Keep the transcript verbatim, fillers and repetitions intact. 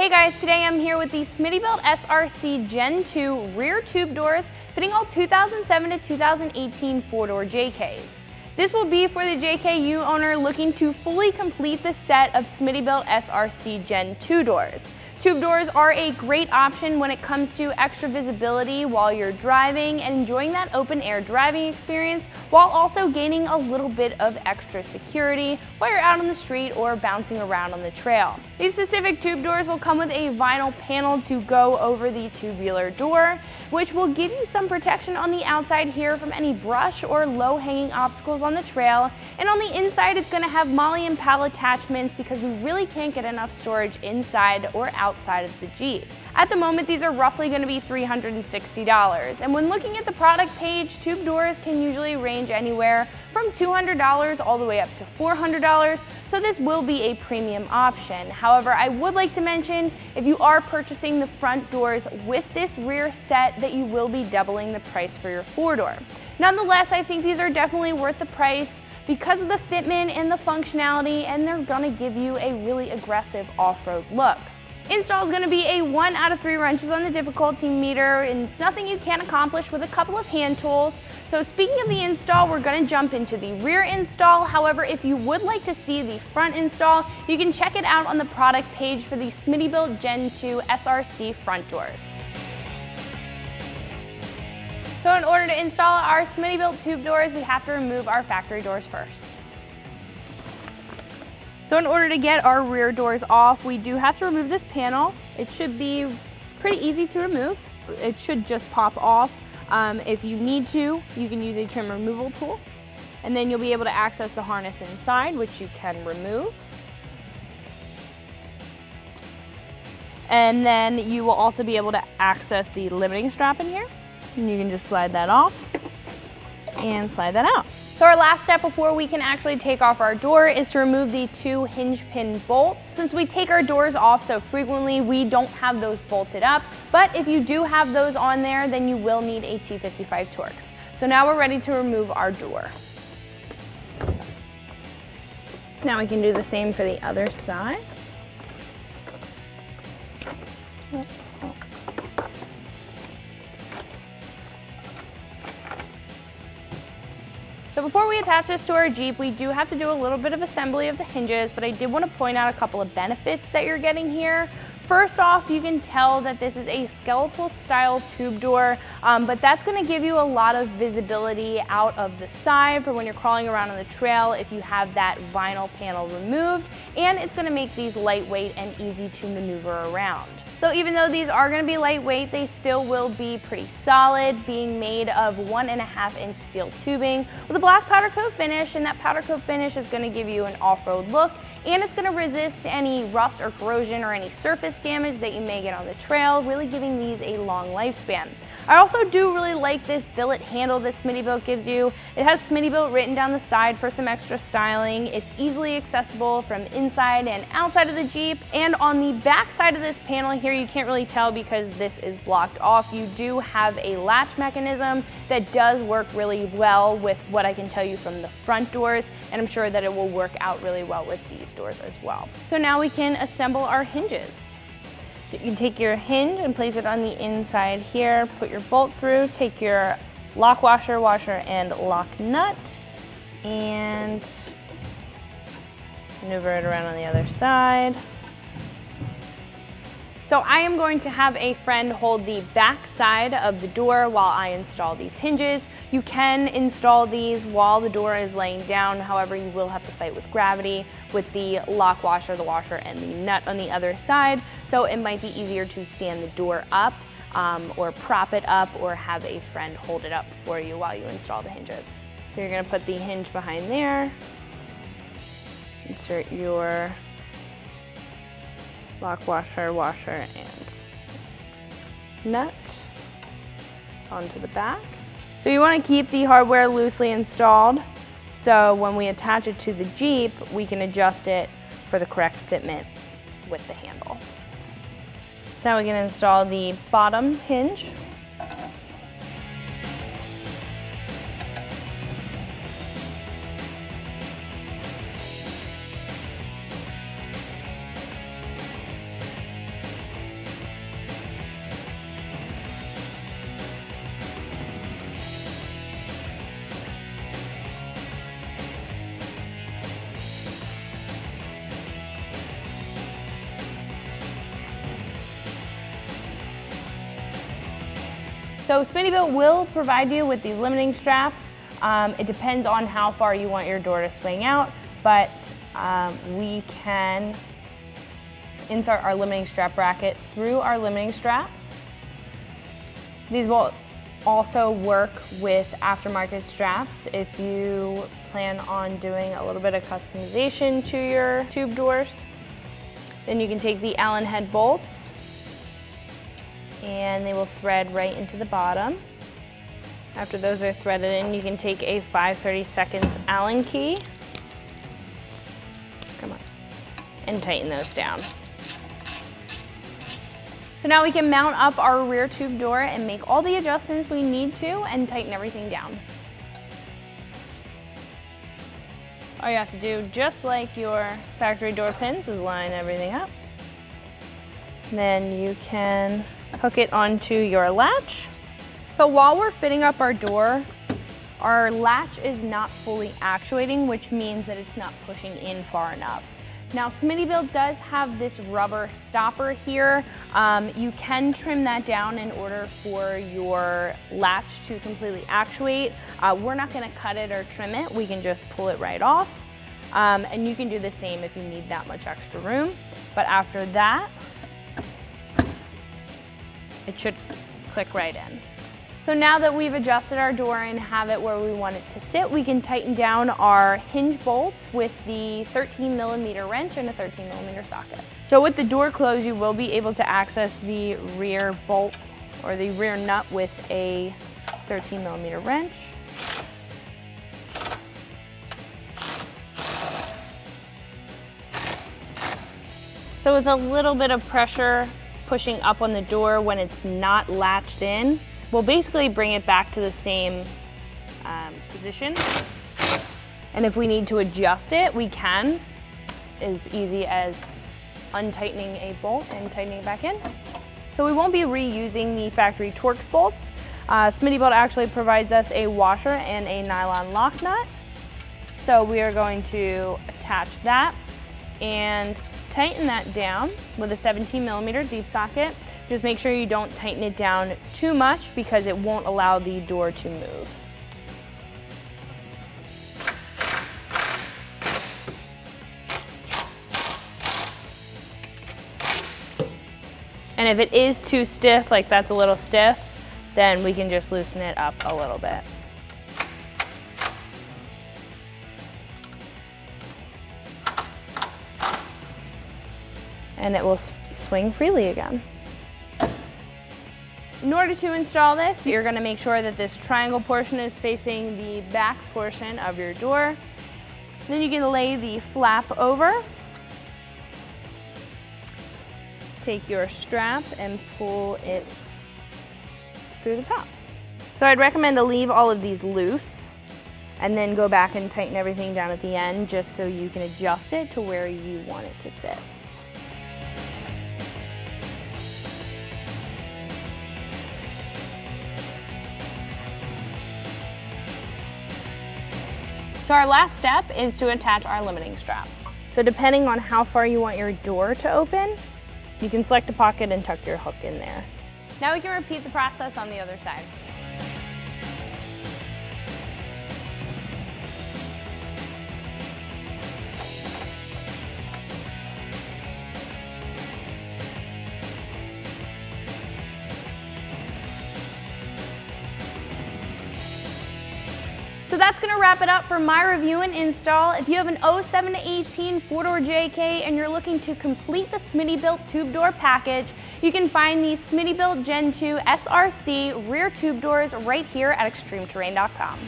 Hey guys, today I'm here with the Smittybilt S R C Gen two rear tube doors fitting all two thousand seven to two thousand eighteen four-door J Ks. This will be for the J K U owner looking to fully complete the set of Smittybilt S R C Gen two doors. Tube doors are a great option when it comes to extra visibility while you're driving and enjoying that open air driving experience while also gaining a little bit of extra security while you're out on the street or bouncing around on the trail. These specific tube doors will come with a vinyl panel to go over the tubular door, which will give you some protection on the outside here from any brush or low hanging obstacles on the trail. And on the inside, it's going to have MOLLE and PAL attachments because we really can't get enough storage inside or outside. outside of the Jeep. At the moment, these are roughly going to be three hundred sixty dollars. And when looking at the product page, tube doors can usually range anywhere from two hundred dollars all the way up to four hundred dollars, so this will be a premium option. However, I would like to mention, if you are purchasing the front doors with this rear set, that you will be doubling the price for your four-door. Nonetheless, I think these are definitely worth the price because of the fitment and the functionality, and they're going to give you a really aggressive off-road look. Install is going to be a one out of three wrenches on the difficulty meter, and it's nothing you can't accomplish with a couple of hand tools. So speaking of the install, we're going to jump into the rear install. However, if you would like to see the front install, you can check it out on the product page for the Smittybilt Gen two S R C front doors. So in order to install our Smittybilt tube doors, we have to remove our factory doors first. So in order to get our rear doors off, we do have to remove this panel. It should be pretty easy to remove. It should just pop off. Um, if you need to, you can use a trim removal tool, and then you'll be able to access the harness inside, which you can remove. And then you will also be able to access the limiting strap in here, and you can just slide that off and slide that out. So our last step before we can actually take off our door is to remove the two hinge pin bolts. Since we take our doors off so frequently, we don't have those bolted up, but if you do have those on there, then you will need a T fifty-five Torx. So now we're ready to remove our door. Now we can do the same for the other side. So before we attach this to our Jeep, we do have to do a little bit of assembly of the hinges, but I did want to point out a couple of benefits that you're getting here. First off, you can tell that this is a skeletal style tube door, um, but that's going to give you a lot of visibility out of the side for when you're crawling around on the trail if you have that vinyl panel removed, and it's going to make these lightweight and easy to maneuver around. So even though these are going to be lightweight, they still will be pretty solid, being made of one and a half inch steel tubing with a black powder coat finish, and that powder coat finish is going to give you an off-road look, and it's going to resist any rust or corrosion or any surface damage that you may get on the trail, really giving these a long lifespan. I also do really like this billet handle that Smittybilt gives you. It has Smittybilt written down the side for some extra styling. It's easily accessible from inside and outside of the Jeep. And on the back side of this panel here, you can't really tell because this is blocked off. You do have a latch mechanism that does work really well with what I can tell you from the front doors, and I'm sure that it will work out really well with these doors as well. So now we can assemble our hinges. So you can take your hinge and place it on the inside here, put your bolt through, take your lock washer, washer, and lock nut, and maneuver it around on the other side. So I am going to have a friend hold the back side of the door while I install these hinges. You can install these while the door is laying down, however you will have to fight with gravity with the lock washer, the washer, and the nut on the other side, so it might be easier to stand the door up um, or prop it up or have a friend hold it up for you while you install the hinges. So you're going to put the hinge behind there, insert your lock washer, washer, and nut onto the back. So you want to keep the hardware loosely installed, so when we attach it to the Jeep, we can adjust it for the correct fitment with the handle. So now we can install the bottom hinge. So Smittybilt will provide you with these limiting straps. Um, it depends on how far you want your door to swing out, but um, we can insert our limiting strap bracket through our limiting strap. These will also work with aftermarket straps if you plan on doing a little bit of customization to your tube doors. Then you can take the Allen head bolts and they will thread right into the bottom. After those are threaded in, you can take a five thirty-seconds Allen key, come on, and tighten those down. So now we can mount up our rear tube door and make all the adjustments we need to and tighten everything down. All you have to do, just like your factory door pins, is line everything up. Then you can hook it onto your latch. So while we're fitting up our door, our latch is not fully actuating, which means that it's not pushing in far enough. Now, Smittybilt does have this rubber stopper here. Um, you can trim that down in order for your latch to completely actuate. Uh, we're not gonna cut it or trim it. We can just pull it right off. Um, and you can do the same if you need that much extra room. But after that, it should click right in. So now that we've adjusted our door and have it where we want it to sit, we can tighten down our hinge bolts with the thirteen millimeter wrench and a thirteen millimeter socket. So with the door closed, you will be able to access the rear bolt or the rear nut with a thirteen millimeter wrench. So with a little bit of pressure pushing up on the door when it's not latched in, we'll basically bring it back to the same um, position. And if we need to adjust it, we can. It's as easy as untightening a bolt and tightening it back in. So we won't be reusing the factory Torx bolts. Uh, Smittybilt actually provides us a washer and a nylon lock nut. So we are going to attach that and tighten that down with a seventeen millimeter deep socket. Just make sure you don't tighten it down too much because it won't allow the door to move. And if it is too stiff, like that's a little stiff, then we can just loosen it up a little bit. And it will swing freely again. In order to install this, you're going to make sure that this triangle portion is facing the back portion of your door. Then you can lay the flap over. Take your strap and pull it through the top. So I'd recommend to leave all of these loose and then go back and tighten everything down at the end just so you can adjust it to where you want it to sit. So our last step is to attach our limiting strap. So depending on how far you want your door to open, you can select a pocket and tuck your hook in there. Now we can repeat the process on the other side. So that's gonna wrap it up for my review and install. If you have an oh seven to eighteen four-door J K and you're looking to complete the Smittybilt tube door package, you can find the Smittybilt Gen two S R C rear tube doors right here at extreme terrain dot com.